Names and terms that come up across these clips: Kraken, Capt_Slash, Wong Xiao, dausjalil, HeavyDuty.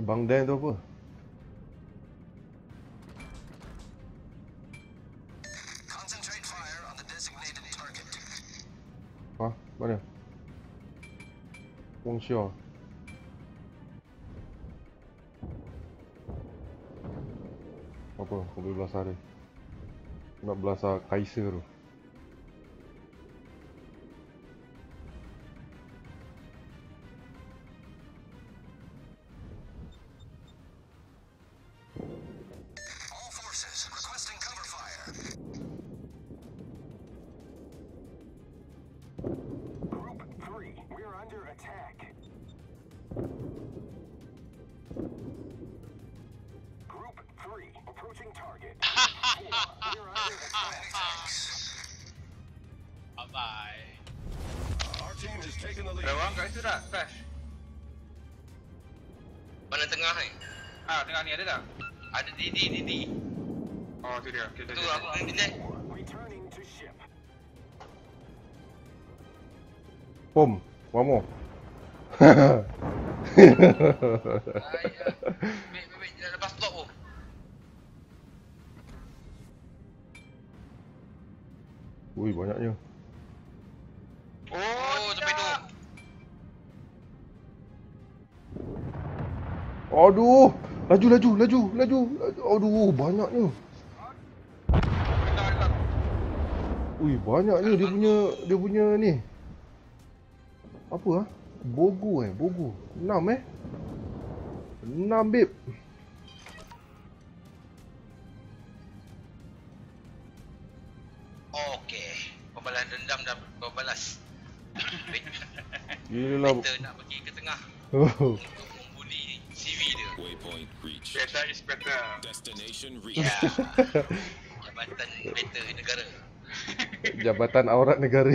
Bangdan tu apa? Hah? Mana? Wong Xiao. Apa? Kau boleh belasah dia. Nak belasah Kaiser tu. Boom, one more. Wait, dah lepas block pun. Ui, banyaknya. Oh, torpedo. Aduh, laju. Aduh, banyaknya. Ui, banyaknya dia punya ni. Apa ah? Bogo. 6 6 babe. Okey. Pembalas dendam dah berbalas. Gila lah. Kita nak pergi ke tengah. Oh. Untuk membuli CV dia. Waypoint reach. Data is better. Destination reach. Yeah. Jabatan better negara. Jabatan aurat negara.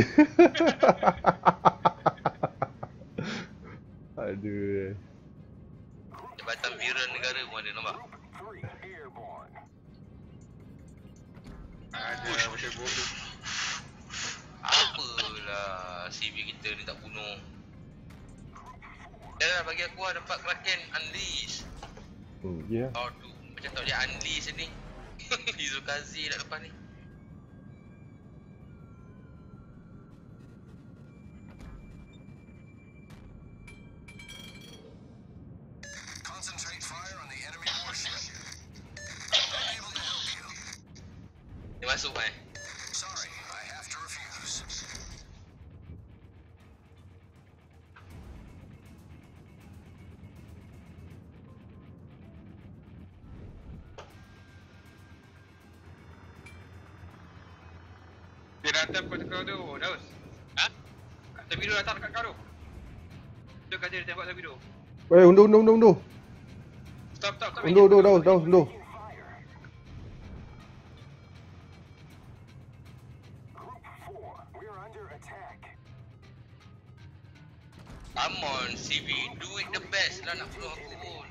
Aduh. Jabatan Viral Negara pun ada, nampak? Ada macam bodoh. Apalah CV kita ni tak bunuh. Dah bagi aku ada 4 Kraken unleash. Ya. Aduh, macam tak boleh unleash ni. Izukazi dah lepas ni. Datang kau tengok tu, Daus. Ha? Torpedo datang dekat kau tu. Dia kata dia tembak torpedo. Weh, undur. Stop. Undur, Daus. Come on, CV. Do it the best lah nak follow aku pun.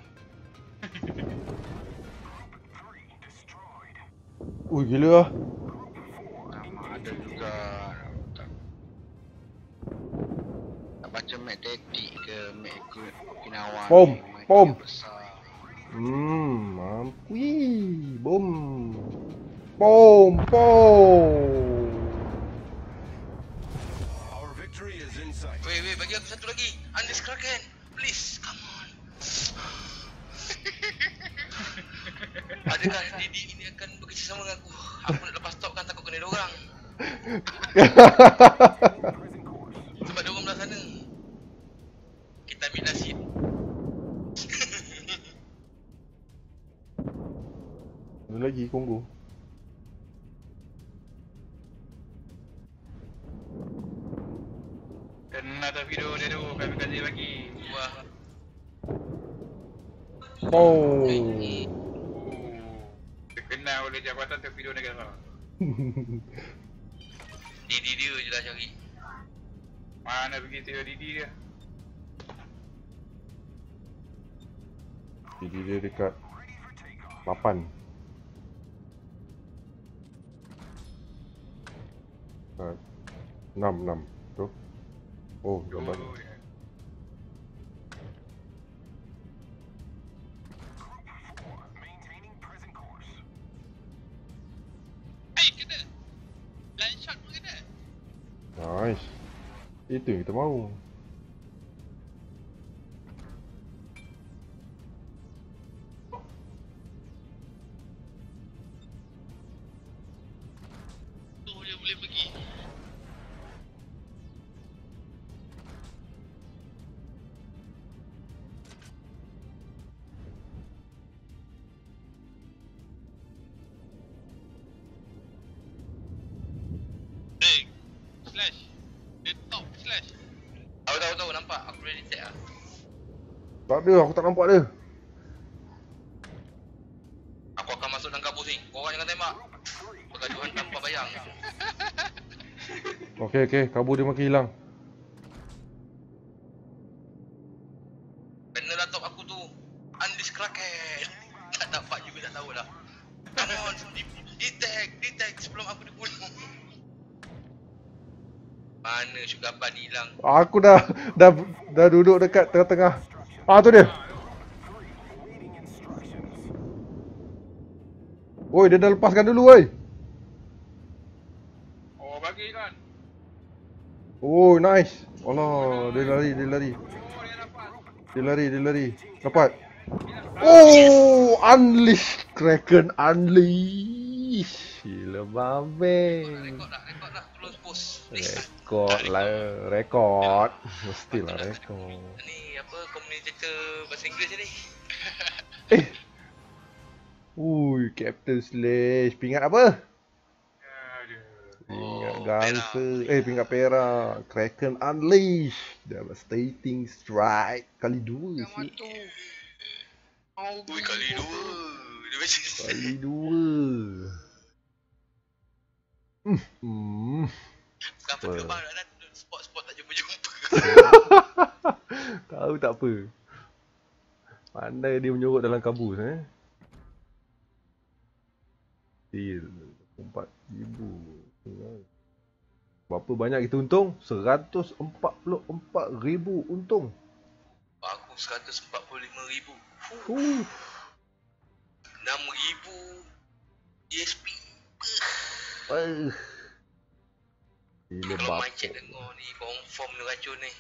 Ui, gila lah. Bom. Mampui. Bom. Our victory is inside. Wait, bagi aku satu lagi. Unleash Kraken. Please, come on. Adakah Didi ini akan bekerjasama dengan aku? Aku nak lepas stop kan takut kena dorang. Sebab dorang belah sana. Kita ambil nasib. Mana lagi Kongo? Kena tak video dia tu, kami kaji lagi. Wah. Oh. Terkena oleh Jabatan Torpedo Negara. Didi dia je lah cari. Mana pergi tengok Didi dia? Didi dia dekat 8. Dekat 6 tu. Oh, gambar. Itu yang kita mahu. Tak ada, aku tak nampak dia. Aku akan masuk dalam kapur sini. Korang jangan tembak. Pergaduhan tanpa bayang. Okey, okey. Kabur dia makin hilang. Kena lah top aku tu. Unleash Kraken. Tak dapat juga, tak tahulah. Come on, detect sebelum aku dibunuh. Mana sugar ban hilang. Aku dah duduk dekat tengah-tengah. Ah, tu dia. Oi, dia dah lepaskan dulu, oi. Oh, bagi kan. Oh, nice. Allah, dia lari. Dia lari. Dapat. Oh, unleash Kraken, unleash. Gila babe. Rekod dah close post. Rekod. Mestilah rekod. Apa communicator bahasa Inggeris ni? Eh. Ui, Capt_Slash pingat apa? Pingat gangster. Pera. Eh, pingat perak. Kraken unleash. Devastating strike kali 2 sini. Ui, kali 2. Kali 2. Kenapa kebang dah spot tak jumpa-jumpa? Tahu tak apa. Pandai dia menyorot dalam kabus eh. Deal 4,000. Berapa banyak kita untung? 144,000 untung. Aku 145,000. 6,000 ESP. Kalau macet dengar ni, confirm dia racun ni.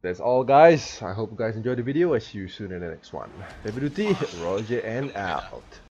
That's all guys. I hope you guys enjoyed the video. I'll see you soon in the next one. HeavyDuty, Roger and out.